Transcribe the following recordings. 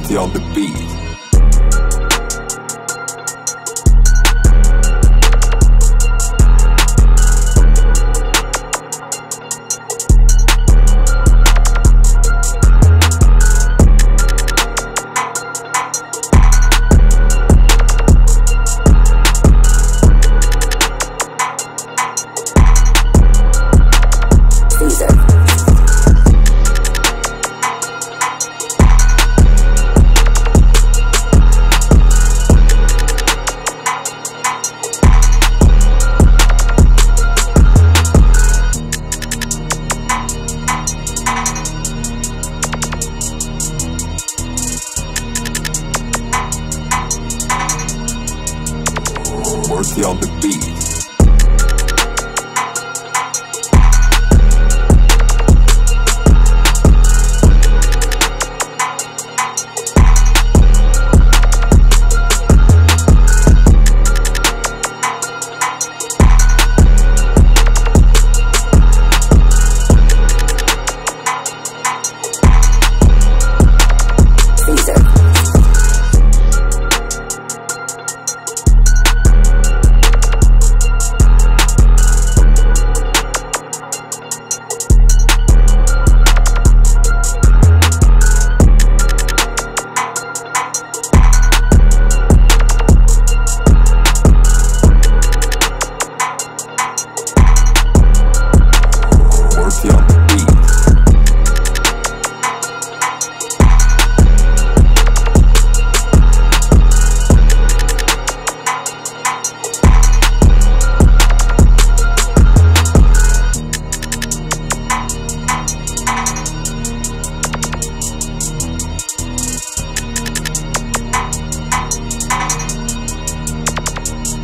Dorothy on the beat. Dorothy on the beat.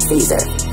Either.